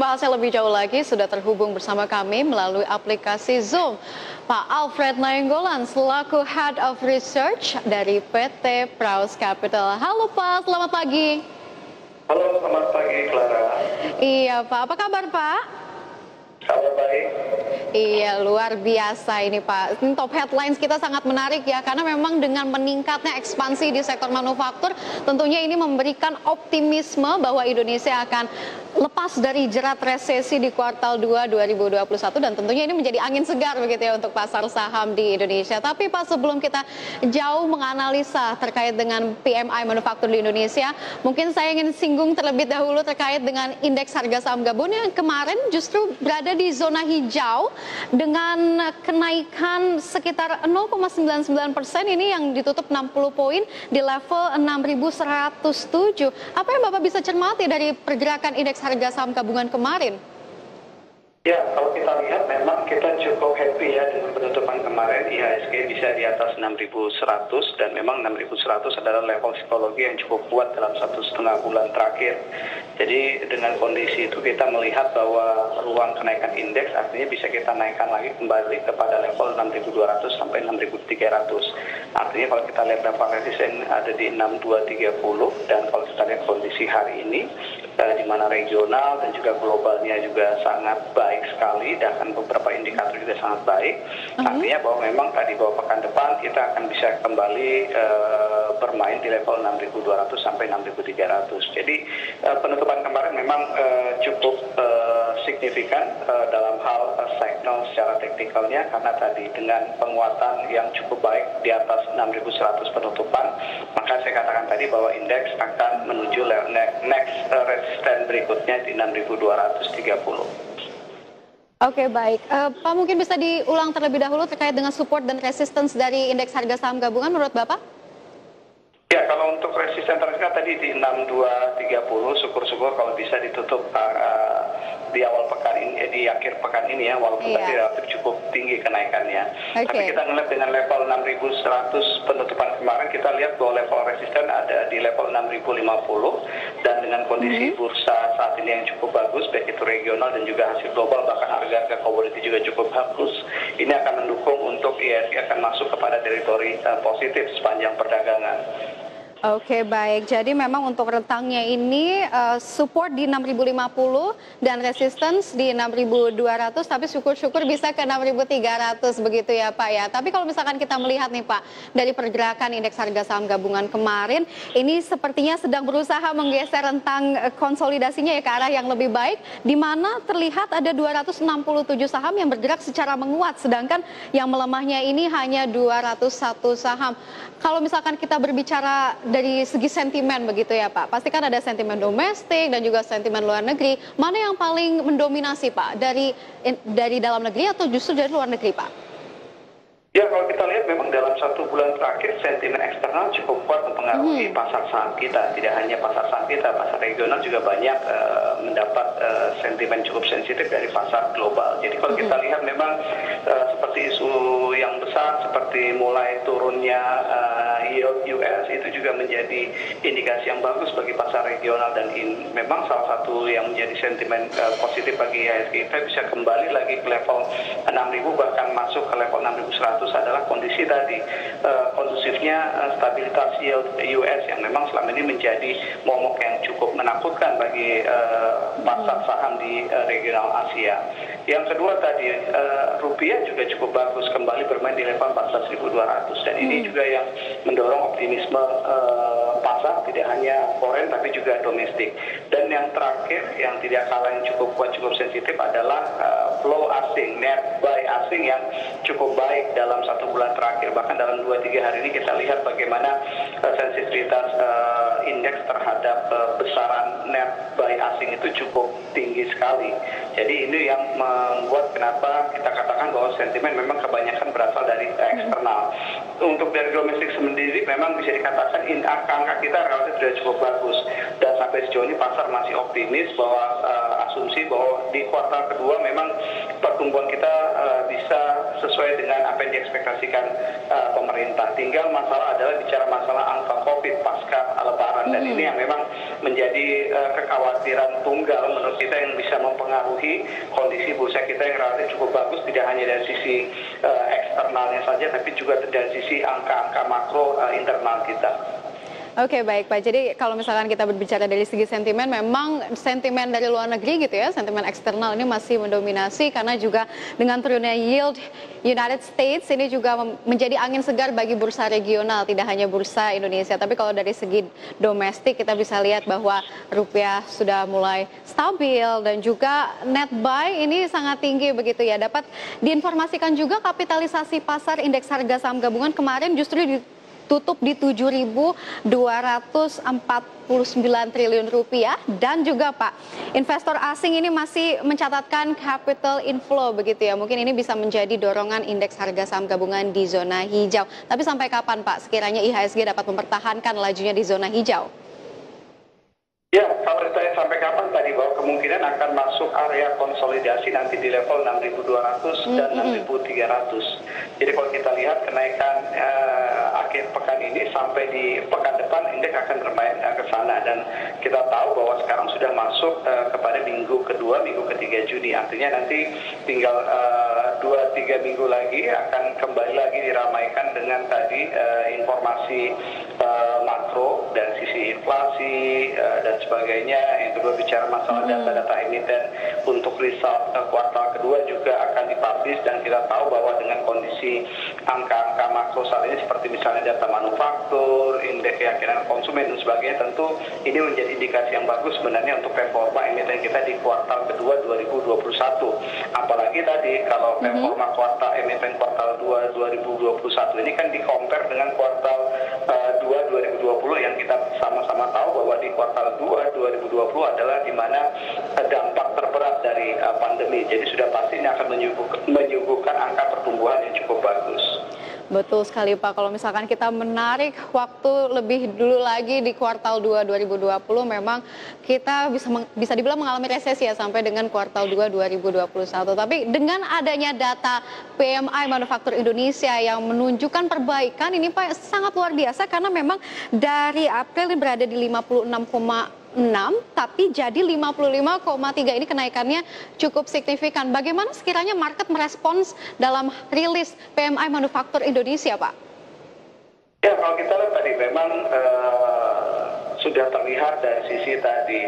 Bahasnya lebih jauh lagi sudah terhubung bersama kami melalui aplikasi Zoom Pak Alfred Nainggolan selaku Head of Research dari PT Praus Capital. Halo Pak, selamat pagi. Halo, selamat pagi Clara. Iya Pak, apa kabar Pak? Kabar baik. Iya, luar biasa ini Pak. Ini top headlines kita sangat menarik ya, karena memang dengan meningkatnya ekspansi di sektor manufaktur, tentunya ini memberikan optimisme bahwa Indonesia akan lepas dari jerat resesi di kuartal 2 2021 dan tentunya ini menjadi angin segar begitu ya untuk pasar saham di Indonesia. Tapi Pak, sebelum kita jauh menganalisa terkait dengan PMI manufaktur di Indonesia, mungkin saya ingin singgung terlebih dahulu terkait dengan indeks harga saham gabungan yang kemarin justru berada di zona hijau dengan kenaikan sekitar 0,99%, ini yang ditutup 60 poin di level 6.107. Apa yang Bapak bisa cermati dari pergerakan indeks harga saham gabungan kemarin? Ya, kalau kita lihat memang kita cukup happy ya dengan penutupan kemarin. IHSG bisa di atas 6.100 dan memang 6.100 adalah level psikologi yang cukup kuat dalam 1,5 bulan terakhir. Jadi dengan kondisi itu kita melihat bahwa ruang kenaikan indeks artinya bisa kita naikkan lagi kembali kepada level 6.200 sampai 6.300. Artinya kalau kita lihat level resisten ada di 6.230 dan kalau kita lihat kondisi hari ini di mana regional dan juga globalnya juga sangat baik sekali dan beberapa indikator juga sangat baik. Artinya bahwa memang tadi bahwa pekan depan kita akan bisa kembali bermain di level 6.200 sampai 6.300. Jadi penutupan kemarin memang cukup signifikan dalam hal signal secara teknikalnya, karena tadi dengan penguatan yang cukup baik di atas 6.100 penutupan, maka saya katakan tadi bahwa indeks akan menuju next resistance berikutnya di 6.230. Oke, baik. Pak, mungkin bisa diulang terlebih dahulu terkait dengan support dan resistance dari indeks harga saham gabungan menurut Bapak? Ya, kalau untuk resisten terdekat tadi di 6.230, syukur-syukur kalau bisa ditutup di awal pekan ini, di akhir pekan ini ya, walaupun tadi relatif cukup tinggi kenaikannya. Tapi kita ngelihat dengan level 6.100 penutupan kemarin, kita lihat bahwa level resisten ada di level 6.050 dan dengan kondisi bursa saat ini yang cukup bagus, baik itu regional dan juga hasil global, bahkan harga-harga komoditi juga cukup bagus, ini akan mendukung untuk IHSG akan masuk kepada teritori positif sepanjang perdagangan. Oke, baik. Jadi memang untuk rentangnya ini support di 6.050 dan resistance di 6.200, tapi syukur-syukur bisa ke 6.300 begitu ya Pak ya. Tapi kalau misalkan kita melihat nih Pak, dari pergerakan indeks harga saham gabungan kemarin, ini sepertinya sedang berusaha menggeser rentang konsolidasinya ya ke arah yang lebih baik, di mana terlihat ada 267 saham yang bergerak secara menguat, sedangkan yang melemahnya ini hanya 201 saham. Kalau misalkan kita berbicara dari segi sentimen begitu ya Pak, pasti kan ada sentimen domestik dan juga sentimen luar negeri. Mana yang paling mendominasi Pak, dari dalam negeri atau justru dari luar negeri Pak? Ya, kalau kita lihat memang dalam 1 bulan terakhir sentimen eksternal cukup kuat mempengaruhi pasar saham kita. Tidak hanya pasar saham kita, pasar regional juga banyak mendapat sentimen cukup sensitif dari pasar global. Jadi kalau kita lihat memang seperti isu yang besar seperti mulai turunnya yield US itu juga menjadi indikasi yang bagus bagi pasar regional dan memang salah satu yang menjadi sentimen positif bagi IHSG. Kita bisa kembali lagi ke level 6.000 bahkan masuk ke level 6.100 adalah kondisi tadi kondusifnya stabilitas yield US yang memang selama ini menjadi momok yang cukup menakutkan bagi pasar saham di regional Asia. Yang kedua tadi rupiah juga cukup bagus kembali bermain di level 14.200 dan ini juga yang mendorong optimisme pasar tidak hanya foreign tapi juga domestik. Dan yang terakhir yang tidak kalah yang cukup kuat cukup sensitif adalah flow asing, net buy asing yang cukup baik dalam 1 bulan terakhir, bahkan dalam 2-3 hari ini kita lihat bagaimana sensitivitas indeks terhadap besaran net buy asing itu cukup tinggi sekali. Jadi ini yang membuat kenapa kita katakan bahwa sentimen memang kebanyakan berasal dari eksternal. Untuk dari domestik sendiri memang bisa dikatakan angka kita relatif sudah cukup bagus dan sampai sejauh ini pasar masih optimis bahwa asumsi bahwa di kuartal kedua memang pertumbuhan kita bisa sesuai dengan apa yang diekspektasikan pemerintah. Tinggal masalah adalah bicara masalah angka COVID pasca lebaran, dan ini yang memang menjadi kekhawatiran tunggal menurut kita yang bisa mempengaruhi kondisi bursa kita yang relatif cukup bagus, tidak hanya dari sisi eksternalnya saja, tapi juga dari sisi angka-angka makro internal kita. Oke, baik Pak. Jadi kalau misalkan kita berbicara dari segi sentimen, memang sentimen dari luar negeri gitu ya, sentimen eksternal ini masih mendominasi karena juga dengan turunnya yield United States ini juga menjadi angin segar bagi bursa regional, tidak hanya bursa Indonesia. Tapi kalau dari segi domestik kita bisa lihat bahwa rupiah sudah mulai stabil dan juga net buy ini sangat tinggi begitu ya. Dapat diinformasikan juga kapitalisasi pasar indeks harga saham gabungan kemarin justru tutup di 7.249 triliun rupiah, dan juga Pak, investor asing ini masih mencatatkan capital inflow begitu ya. Mungkin ini bisa menjadi dorongan indeks harga saham gabungan di zona hijau. Tapi sampai kapan Pak sekiranya IHSG dapat mempertahankan lajunya di zona hijau? Ya, kalau ditanya sampai kapan tadi, bahwa kemungkinan akan masuk area konsolidasi nanti di level 6.200 dan 6.300. Jadi kalau kita lihat kenaikan akhir pekan ini sampai di pekan depan indeks akan bermain ke sana, dan kita tahu bahwa sekarang sudah masuk kepada minggu kedua, minggu ketiga Juni. Artinya nanti tinggal 2-3 minggu lagi akan kembali lagi diramaikan dengan tadi informasi makro dan sisi inflasi dan sebagainya. Yang kedua bicara masalah data-data emiten untuk result kuartal kedua juga akan dipublish, dan kita tahu bahwa dengan kondisi angka-angka makro saat ini seperti misalnya data manufaktur, indeks keyakinan konsumen dan sebagainya, tentu ini menjadi indikasi yang bagus sebenarnya untuk performa emiten kita di kuartal kedua 2021. Apalagi tadi kalau performa kuartal emiten kuartal 2 2021 ini kan di-compare dengan kuartal 2 2020 yang kita sama-sama tahu bahwa di kuartal 2 2020 adalah di mana dampak terberat dari pandemi. Jadi sudah pasti ini akan menyuguhkan angka pertumbuhan yang cukup bagus. Betul sekali Pak, kalau misalkan kita menarik waktu lebih dulu lagi di kuartal 2 2020 memang kita bisa dibilang mengalami resesi ya sampai dengan kuartal 2 2021. Tapi dengan adanya data PMI Manufaktur Indonesia yang menunjukkan perbaikan ini Pak sangat luar biasa, karena memang dari April berada di 56,6 tapi jadi 55,3, ini kenaikannya cukup signifikan. Bagaimana sekiranya market merespons dalam rilis PMI Manufaktur Indonesia, Pak? Ya, kalau kita lihat tadi memang sudah terlihat dari sisi tadi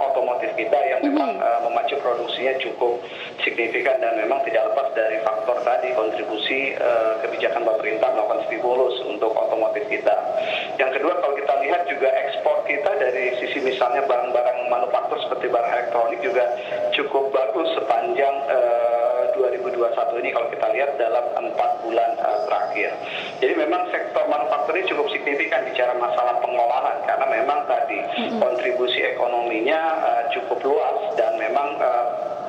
otomotif kita yang memang memacu produksinya cukup signifikan, dan memang tidak lepas dari faktor tadi kontribusi kebijakan pemerintah melakukan stimulus untuk otomotif kita. Yang kedua kalau kita lihat juga ekspor kita dari sisi misalnya barang-barang manufaktur seperti barang elektronik juga cukup bagus sepanjang 2021 ini kalau kita lihat dalam 4 bulan terakhir. Jadi memang sektor manufaktur ini cukup signifikan bicara masalah pengolahan, karena memang tadi kontribusi ekonominya cukup luas dan memang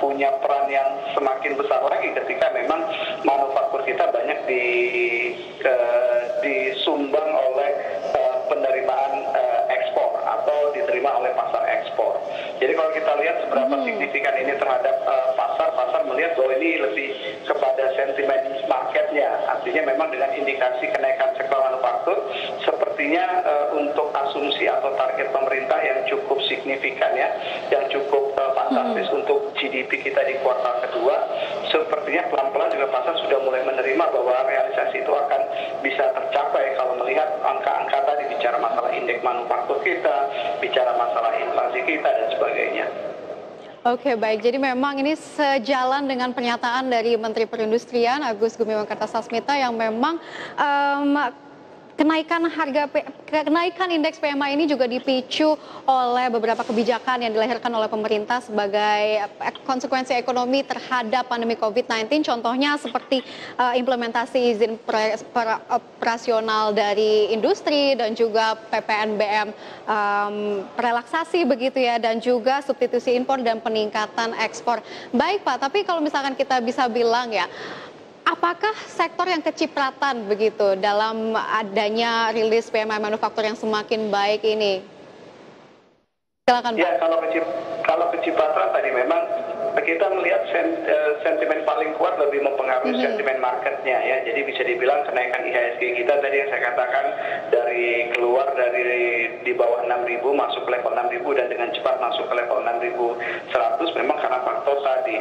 punya peran yang semakin besar lagi ketika memang manufaktur kita banyak disumbang oleh penerimaan ekspor atau diterima oleh pasar ekspor. Jadi kalau kita lihat seberapa signifikan ini terhadap pasar melihat bahwa ini lebih kepada sentimen marketnya. Artinya memang dengan indikasi kenaikan sektor manufaktur sepertinya untuk asumsi atau target pemerintah yang cukup signifikan ya, yang cukup fantastis untuk GDP kita di kuartal kedua, sepertinya pelan-pelan juga pasar sudah mulai menerima bahwa realisasi itu akan bisa tercapai kalau melihat angka-angka tadi bicara masalah indeks manufaktur kita, bicara masalah inflasi kita dan sebagainya. Oke, baik. Jadi memang ini sejalan dengan pernyataan dari Menteri Perindustrian Agus Gumiwang Sasmita yang memang kenaikan indeks PMI ini juga dipicu oleh beberapa kebijakan yang dilahirkan oleh pemerintah sebagai konsekuensi ekonomi terhadap pandemi COVID-19. Contohnya seperti implementasi izin operasional dari industri dan juga PPNBM relaksasi begitu ya, dan juga substitusi impor dan peningkatan ekspor. Baik Pak, tapi kalau misalkan kita bisa bilang ya, apakah sektor yang kecipratan begitu dalam adanya rilis PMI manufaktur yang semakin baik ini? Silakan Pak. Ya, kalau kecipratan Kalau ke Cipatra tadi memang kita melihat sentimen paling kuat lebih mempengaruhi sentimen marketnya ya. Jadi bisa dibilang kenaikan IHSG kita tadi yang saya katakan dari keluar dari di bawah 6.000 masuk ke level 6.000 dan dengan cepat masuk ke level 6.100 memang karena faktor tadi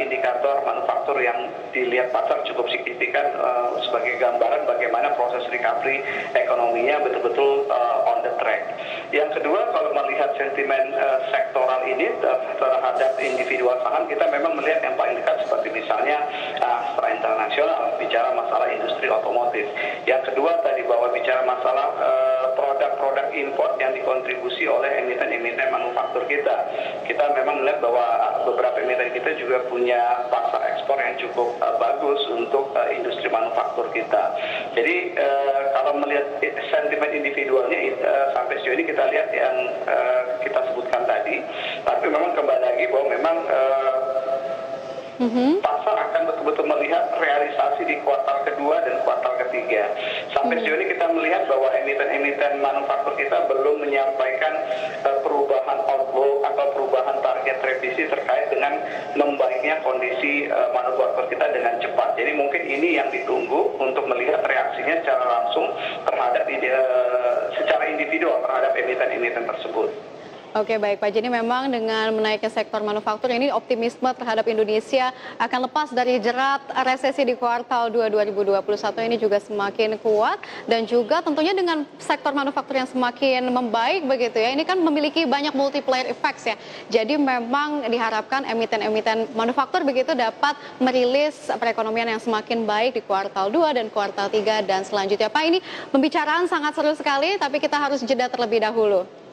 indikator manufaktur yang dilihat pasar cukup signifikan sebagai gambaran bagaimana proses recovery ekonominya betul-betul on the track. Yang kedua kalau melihat sentimen sektoral ini terhadap individual saham, kita memang melihat yang paling dekat seperti misalnya Astra Internasional bicara masalah industri otomotif. Yang kedua tadi bahwa bicara masalah produk-produk import yang dikontribusi oleh emiten-emiten manufaktur kita. Kita memang melihat bahwa beberapa emiten kita juga punya pasar ekspor yang cukup bagus untuk industri manufaktur kita. Jadi kalau melihat sentimen individualnya sampai sejauh ini kita lihat yang kita sebutkan tadi, tapi memang kembali lagi bahwa memang pasar akan betul-betul melihat realisasi di kuartal kedua dan kuartal ketiga. Sampai sejauh ini kita melihat bahwa emiten-emiten manufaktur kita belum menyampaikan perubahan outlook atau perubahan target revisi terkait dengan membaiknya kondisi manufaktur kita dengan cepat. Jadi mungkin ini yang ditunggu untuk melihat reaksinya secara langsung terhadap secara individual terhadap emiten-emiten tersebut. Oke baik Pak, jadi memang dengan menaiknya sektor manufaktur ini optimisme terhadap Indonesia akan lepas dari jerat resesi di kuartal 2 2021 ini juga semakin kuat dan juga tentunya dengan sektor manufaktur yang semakin membaik begitu ya, ini kan memiliki banyak multiplier effects ya, jadi memang diharapkan emiten-emiten manufaktur begitu dapat merilis perekonomian yang semakin baik di kuartal 2 dan kuartal 3 dan selanjutnya. Pak ini pembicaraan sangat seru sekali tapi kita harus jeda terlebih dahulu.